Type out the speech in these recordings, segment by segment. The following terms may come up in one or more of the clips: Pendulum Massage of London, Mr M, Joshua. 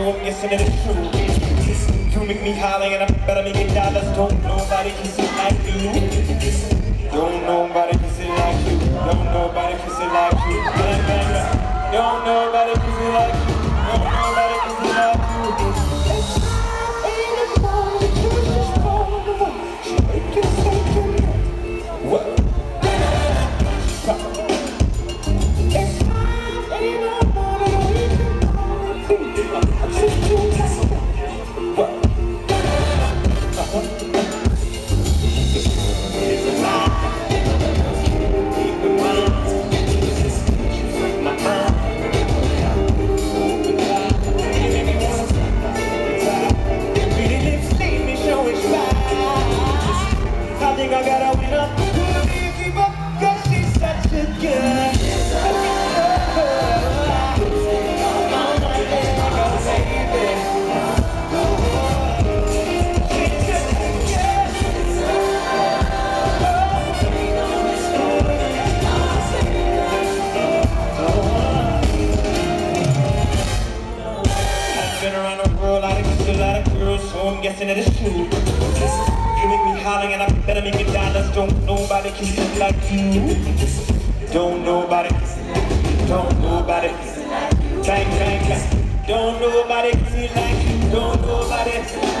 grew up guessing it is true. You make me holler and I'm better making dollars. Don't nobody kiss it like you. Don't nobody kiss it like you. Don't nobody kiss it like you. Don't nobody kiss it like you. Don't nobody kiss it like you. I'm guessing that it's true. You make me hollering and I'm better making dollars. Don't nobody kiss it like you. Don't nobody kiss it like you. Don't nobody kiss it like you. Bang, bang, bang. Don't nobody kiss it like you. Don't nobody kiss it like you. This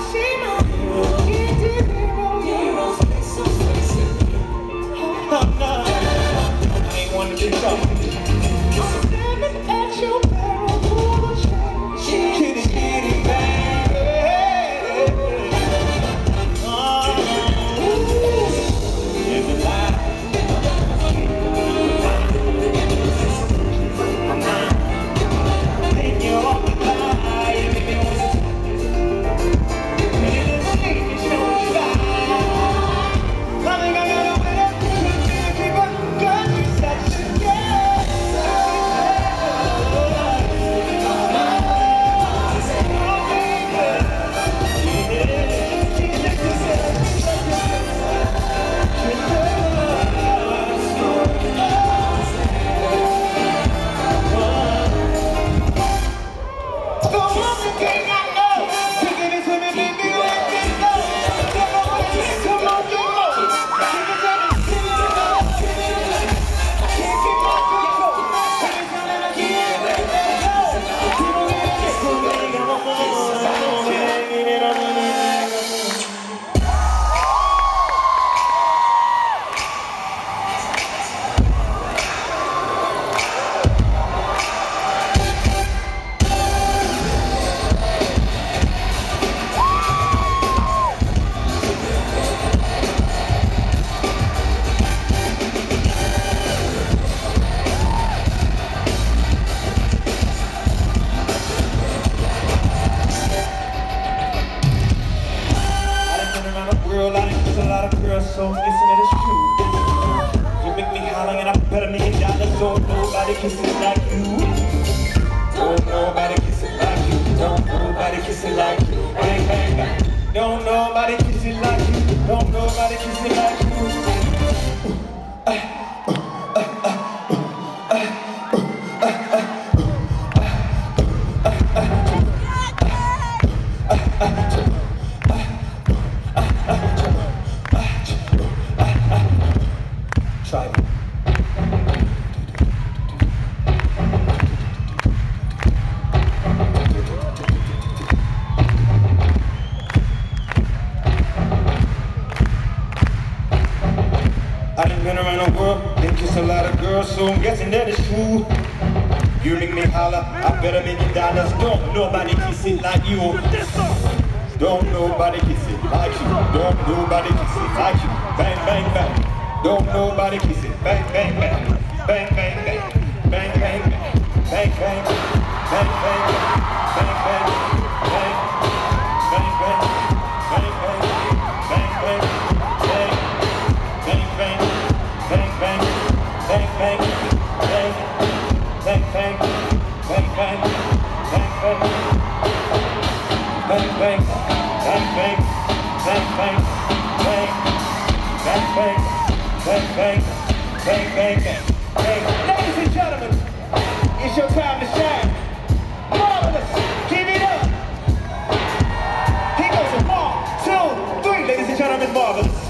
girl, she knows you. Can't do heroes. So sexy. I'm not. I ain't wanna get up. I'm standing at your barrel full of trash. Kitty, kitty. So listen, it is true. You make me holler and I'm better making dollars. Don't nobody kiss it like you. Don't nobody kiss it like you. Don't nobody kiss it like you. Bang, bang, bang. Don't nobody kiss it like you. Don't nobody kiss it like you. I done been around the world and kissed a lot of girls, so I'm guessing that it's true. You make me holler, I better make you dollars. Don't nobody kiss it like you. Don't nobody kiss it like you. Don't nobody kiss it like you. Bang, bang, bang. Don't nobody kiss it. Bang, bang, bang. Bang, bang, bang. Bang, bang, bang. Bang, bang, bang. Bang, bang, bang. Bang, bang. Ladies and gentlemen, it's your time to shine. Give it up. Here goes a 1, 2, 3, ladies and gentlemen, marvelous.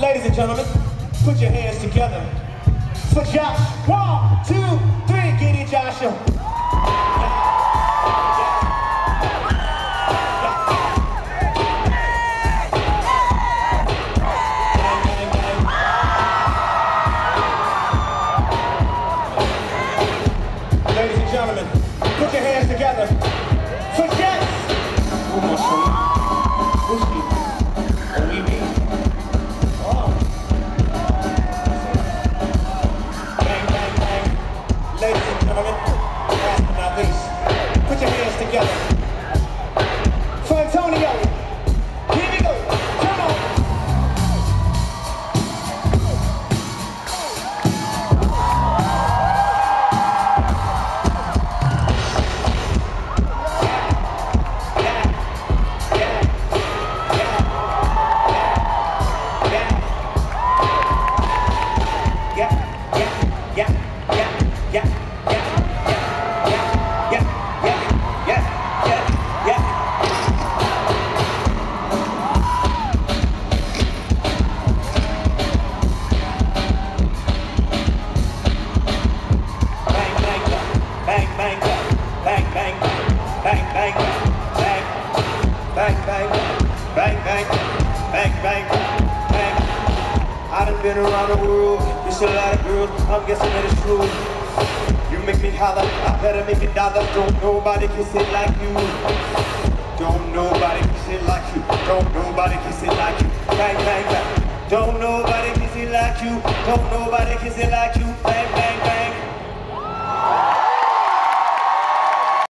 Ladies and gentlemen, put your hands together for Josh. 1, 2, 3, get it, Joshua. Ladies and gentlemen, put your hands together for Josh. I done been around the world, there's a lot of girls, I'm guessing that it's true. You make me holler, I better make a dollar. Don't nobody kiss it like you. Don't nobody kiss it like you. Don't nobody kiss it like you. Bang, bang, bang. Don't nobody kiss it like you. Don't nobody kiss it like you. Bang, bang, bang.